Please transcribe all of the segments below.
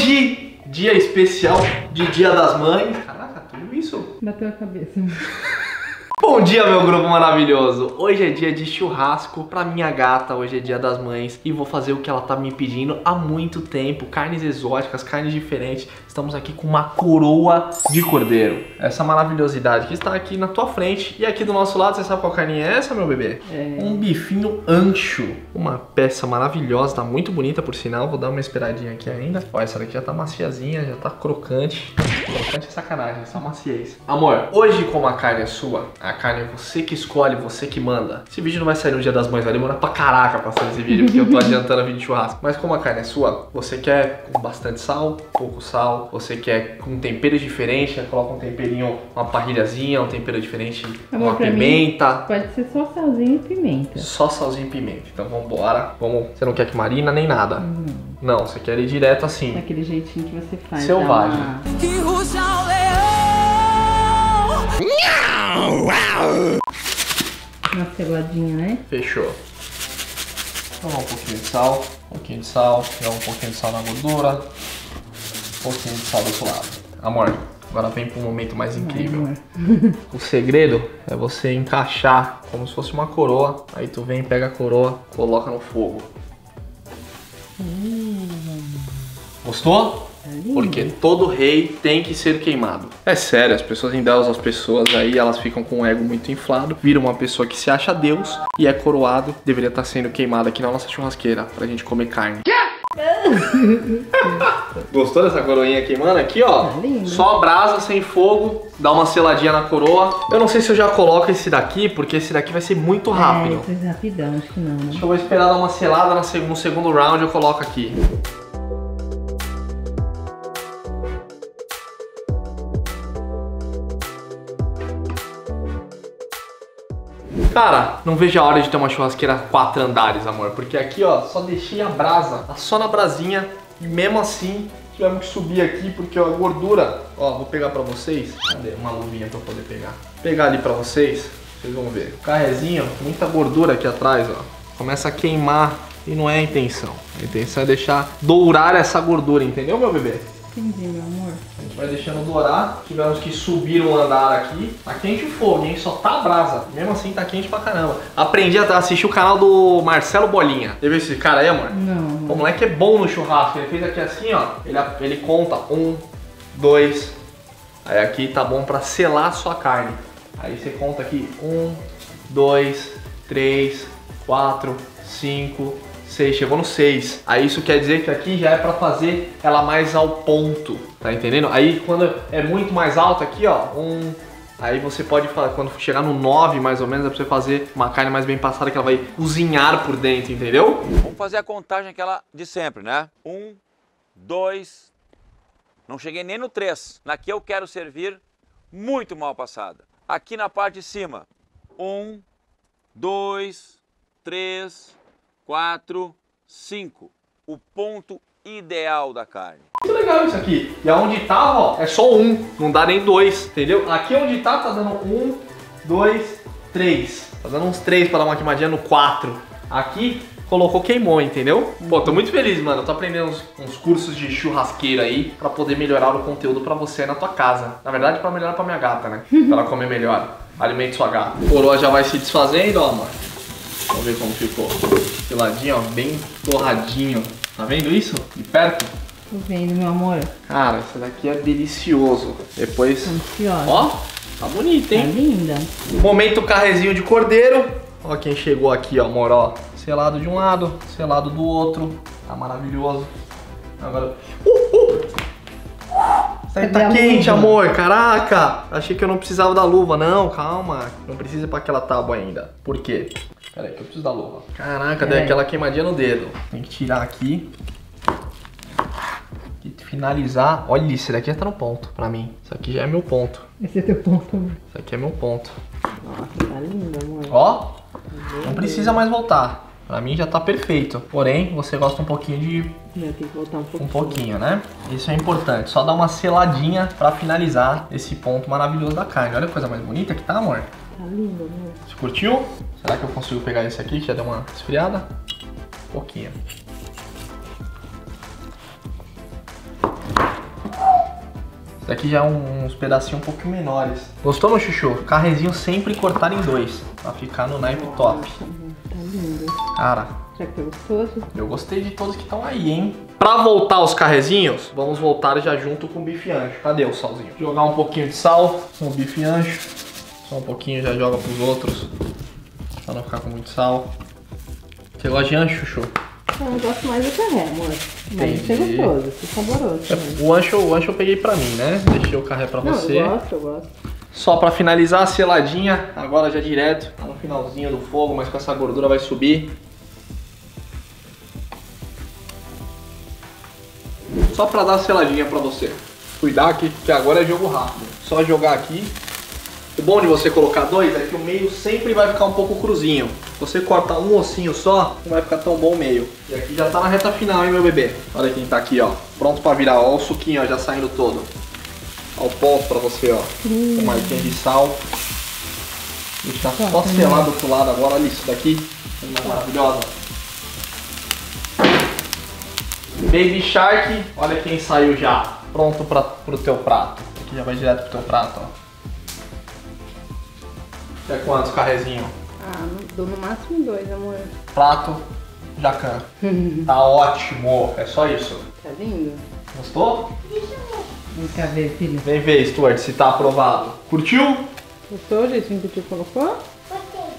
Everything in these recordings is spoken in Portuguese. Hoje, dia especial de Dia das Mães. Caraca, tudo isso? Bateu a cabeça. Bom dia, meu grupo maravilhoso. Hoje é dia de churrasco pra minha gata. Hoje é dia das mães e vou fazer o que ela tá me pedindo há muito tempo. Carnes exóticas, carnes diferentes. Estamos aqui com uma coroa de cordeiro. Essa maravilhosidade que está aqui na tua frente. E aqui do nosso lado, você sabe qual carninha é essa, meu bebê? É um bifinho ancho. Uma peça maravilhosa, tá muito bonita por sinal. Vou dar uma esperadinha aqui ainda. Ó, essa daqui já tá maciazinha, já tá crocante. Crocante é sacanagem, é só maciez. Amor, hoje como a carne é sua, a carne é você que escolhe, você que manda. Esse vídeo não vai sair no Dia das Mães, vai demorar pra caraca pra sair esse vídeo, porque eu tô adiantando a vídeo de churrasco. Mas como a carne é sua, você quer com bastante sal, pouco sal, você quer com temperos diferentes, coloca um temperinho, uma parrilhazinha, um tempero diferente, uma pimenta. Mim, pode ser só salzinho e pimenta. Só salzinho e pimenta. Então vambora. Vamos. Você não quer que marina nem nada. Não, você quer ir direto assim. Daquele jeitinho que você faz. Selvagem. Que ruja o leão! Uma seladinha, né? Fechou. Vamos um pouquinho de sal, um pouquinho de sal, joga um pouquinho de sal na gordura, um pouquinho de sal do outro lado. Amor, agora vem para um momento mais incrível. O segredo é você encaixar como se fosse uma coroa. Aí tu vem, pega a coroa, coloca no fogo. Gostou? Porque todo rei tem que ser queimado. É sério, as pessoas endeusam as pessoas aí, elas ficam com o ego muito inflado, viram uma pessoa que se acha Deus e é coroado, deveria estar sendo queimado aqui na nossa churrasqueira pra gente comer carne. Gostou dessa coroinha queimando aqui, ó? Só brasa, sem fogo, dá uma seladinha na coroa. Eu não sei se eu já coloco esse daqui, porque esse daqui vai ser muito rápido. É, rapidão, acho que não, né? Acho que eu vou esperar dar uma selada no segundo round, eu coloco aqui. Cara, não vejo a hora de ter uma churrasqueira 4 andares, amor. Porque aqui, ó, só deixei a brasa, tá só na brasinha. E mesmo assim, tivemos que subir aqui, porque ó, a gordura... Ó, vou pegar pra vocês. Cadê? Uma luvinha pra eu poder pegar. Vou pegar ali pra vocês, vocês vão ver. O carrezinho, muita gordura aqui atrás, ó. Começa a queimar e não é a intenção. A intenção é deixar dourar essa gordura, entendeu, meu bebê? Entendi, meu amor. A gente vai deixando dourar. Tivemos que subir um andar aqui. Tá quente o fogo, hein? Só tá a brasa. Mesmo assim, tá quente pra caramba. Aprendi a assistir o canal do Marcelo Bolinha. Teve esse cara aí, amor? Não. O moleque é bom no churrasco. Ele fez aqui assim, ó. Ele conta 1, 2. Aí aqui tá bom pra selar a sua carne. Aí você conta aqui 1, 2, 3, 4, 5. 6, chegou no 6. Aí isso quer dizer que aqui já é pra fazer ela mais ao ponto, tá entendendo? Aí quando é muito mais alto aqui, ó, aí você pode, quando chegar no 9 mais ou menos, é pra você fazer uma carne mais bem passada, que ela vai cozinhar por dentro, entendeu? Vamos fazer a contagem aquela de sempre, né? 1, 2, não cheguei nem no 3. Na que eu quero servir muito mal passada. Aqui na parte de cima, 1, 2, 3, 4, 5, o ponto ideal da carne. Muito legal isso aqui. E aonde tá, ó, é só 1, não dá nem 2, entendeu? Aqui onde tá, tá dando 1, 2, 3. Tá dando uns 3 pra dar uma queimadinha no 4. Aqui, colocou, queimou, entendeu? Pô, tô muito feliz, mano. Eu tô aprendendo uns cursos de churrasqueira aí pra poder melhorar o conteúdo pra você na tua casa. Na verdade, pra melhorar pra minha gata, né? Pra ela comer melhor. Alimente sua gata. A coroa já vai se desfazendo, ó, mano. Vamos ver como ficou. Seladinho, ó, bem torradinho. Tá vendo isso? De perto? Tô vendo, meu amor. Cara, isso daqui é delicioso. Depois... Ansiosa. Ó, tá bonito, hein? Tá linda. Momento carrezinho de cordeiro. Ó quem chegou aqui, ó, amor, ó. Selado de um lado, selado do outro. Tá maravilhoso. Agora... Tá quente, amor, caraca. Achei que eu não precisava da luva, não, calma. Não precisa ir pra aquela tábua ainda. Por quê? Pera aí, que eu preciso da luva. Caraca, deu aquela queimadinha no dedo. Tem que tirar aqui e finalizar. Olha, isso daqui já tá no ponto pra mim. Isso aqui já é meu ponto. Esse é teu ponto, amor. Isso aqui é meu ponto. Nossa, tá lindo, amor. Ó, não precisa mais voltar. Pra mim já tá perfeito. Porém, você gosta um pouquinho de... Eu tenho que voltar um pouquinho. Um pouquinho, né? Isso é importante. Só dá uma seladinha pra finalizar esse ponto maravilhoso da carne. Olha a coisa mais bonita que tá, amor. Tá lindo, amor. Você curtiu? Será que eu consigo pegar esse aqui, que já deu uma esfriada? Um pouquinho. Isso aqui já é uns pedacinhos um pouquinho menores. Gostou, meu chuchu? Carrezinho sempre cortado em dois, pra ficar no naipe top. Tá lindo. Cara, será que tá gostoso? Eu gostei de todos que estão aí, hein? Pra voltar aos carrezinhos, vamos voltar já junto com o bife ancho. Cadê o salzinho? Jogar um pouquinho de sal no bife ancho. Só um pouquinho, já joga pros outros, pra não ficar com muito sal. Você gosta de ancho, chuchu? Eu gosto mais do carré, amor. Mas é gostoso, é saboroso. É, o ancho eu peguei pra mim, né? Deixei o carré pra você. Eu gosto. Só pra finalizar a seladinha, agora já direto. Tá no finalzinho do fogo, mas com essa gordura vai subir. Só pra dar a seladinha pra você. Cuidar aqui, que agora é jogo rápido. Só jogar aqui. O bom de você colocar dois é que o meio sempre vai ficar um pouco cruzinho. Você corta um ossinho só, não vai ficar tão bom o meio. E aqui já tá na reta final, hein, meu bebê? Olha quem tá aqui, ó. Pronto pra virar, ó. O suquinho, ó, já saindo todo. Ó, o pó pra você, ó. Com mais de sal. Deixar só selado pro lado agora. Olha isso daqui. Maravilhosa. Baby Shark, olha quem saiu já. Pronto pro teu prato. Aqui já vai direto pro teu prato, ó. É quantos carrezinho? Ah, dou no máximo dois, amor. Prato, jacan. Tá ótimo, é só isso. Tá lindo. Gostou? Deixa eu ver. Vem ver, filho. Vem ver, Stuart, se tá aprovado. Curtiu? Gostou o jeitinho que tu colocou? Gostei.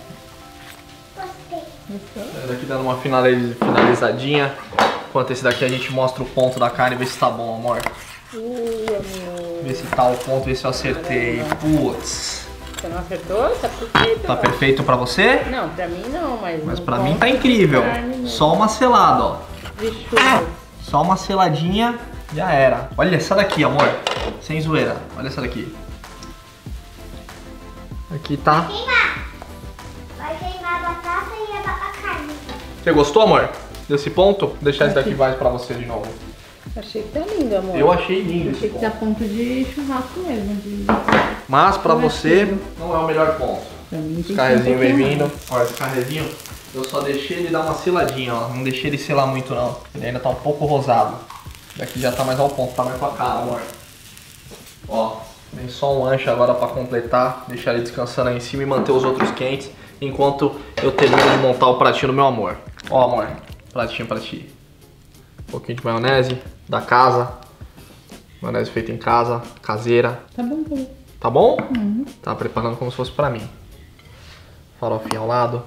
Gostei. Gostou? Esse daqui dando uma finalizadinha. Enquanto esse daqui a gente mostra o ponto da carne e vê se tá bom, amor. Amor. Vê se tá o ponto, vê se eu acertei. Putz. Você não acertou? Tá perfeito. Tá perfeito pra você? Não, pra mim não, mas... Mas pra mim tá incrível. Só uma selada, ó. Ah, só uma seladinha, já era. Olha essa daqui, amor. Sem zoeira. Olha essa daqui. Aqui tá... Vai queimar. Vai queimar a batata e a carne. Você gostou, amor? Desse ponto? Vou deixar esse daqui mais pra você de novo. Achei que tá lindo, amor. Eu achei lindo. Achei que tá ponto de churrasco mesmo. Mas pra você não é o melhor ponto. Esse carrezinho vem vindo. Olha, esse carrezinho eu só deixei ele dar uma seladinha, ó. Não deixei ele selar muito, não. Ele ainda tá um pouco rosado. Daqui já tá mais ao ponto, tá mais pra cá, amor. Ó, vem só um ancho agora pra completar. Deixar ele descansando aí em cima e manter os outros quentes. Enquanto eu termino de montar o pratinho do meu amor. Ó, amor, pratinho pra ti. Um pouquinho de maionese da casa. Maionese feita em casa, caseira. Tá bom, tá bom. Tá bom? Uhum. Tá preparando como se fosse pra mim. Farofinha ao lado.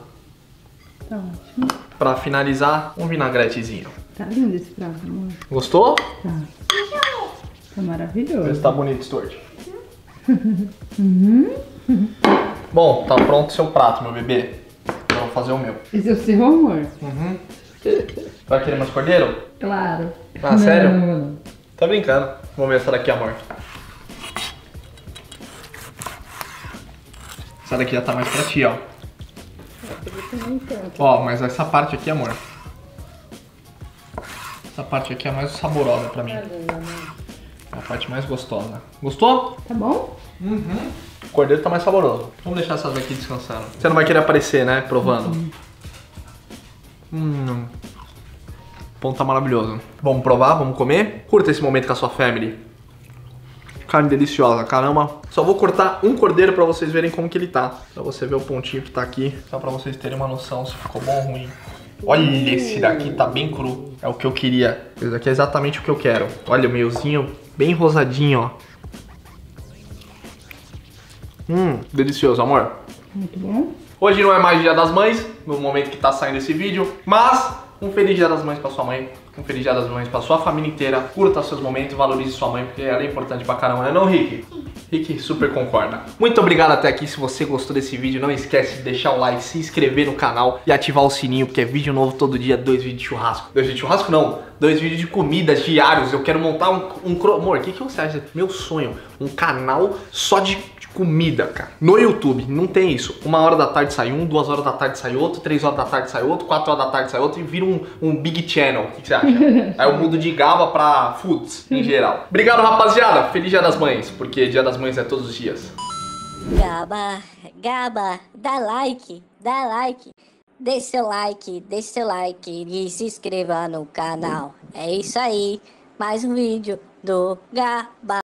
Tá ótimo. Pra finalizar, um vinagretezinho. Tá lindo esse prato, amor. Gostou? Tá. Tá maravilhoso. Vê se tá bonito, Stord. Uhum. Bom, tá pronto o seu prato, meu bebê. Eu vou fazer o meu. Esse é o seu, amor? Uhum. Vai querer mais cordeiro? Claro. Ah, sério? Não. Tá brincando. Vamos ver essa daqui, amor. Essa daqui já tá mais pra ti, ó. Ó, mas essa parte aqui, amor. Essa parte aqui é mais saborosa pra mim. É a parte mais gostosa. Gostou? Tá bom. Uhum. O cordeiro tá mais saboroso. Vamos deixar essas daqui descansando. Você não vai querer aparecer, né? Provando. Uhum. O ponto tá maravilhoso. Vamos provar, vamos comer. Curta esse momento com a sua family. Carne deliciosa, caramba. Só vou cortar um cordeiro pra vocês verem como que ele tá. Pra você ver o pontinho que tá aqui. Só pra vocês terem uma noção se ficou bom ou ruim. Olha, esse daqui tá bem cru. É o que eu queria. Esse daqui é exatamente o que eu quero. Olha o meiozinho bem rosadinho, ó. Delicioso, amor. Muito bom. Hoje não é mais Dia das Mães, no momento que tá saindo esse vídeo. Mas, um feliz Dia das Mães pra sua mãe. Um feliz Dia das Mães pra sua família inteira. Curta seus momentos, valorize sua mãe, porque ela é importante pra caramba, né, não, Rick? Rick super concorda. Muito obrigado até aqui. Se você gostou desse vídeo, não esquece de deixar o like, se inscrever no canal e ativar o sininho, porque é vídeo novo todo dia, 2 vídeos de churrasco. 2 vídeos de churrasco não, 2 vídeos de comidas diários. Eu quero montar Amor, o que você acha? Meu sonho, um canal só de comida, cara. No YouTube, não tem isso. 1 hora da tarde sai um, 2 horas da tarde sai outro, 3 horas da tarde sai outro, 4 horas da tarde sai outro e vira um big channel. O que você acha? Aí eu mudo de gaba pra foods, em geral. Obrigado, rapaziada. Feliz Dia das Mães, porque Dia das Mães é todos os dias. Gaba, gaba, dá like, deixa seu like, e se inscreva no canal. É isso aí, mais um vídeo do Gaba.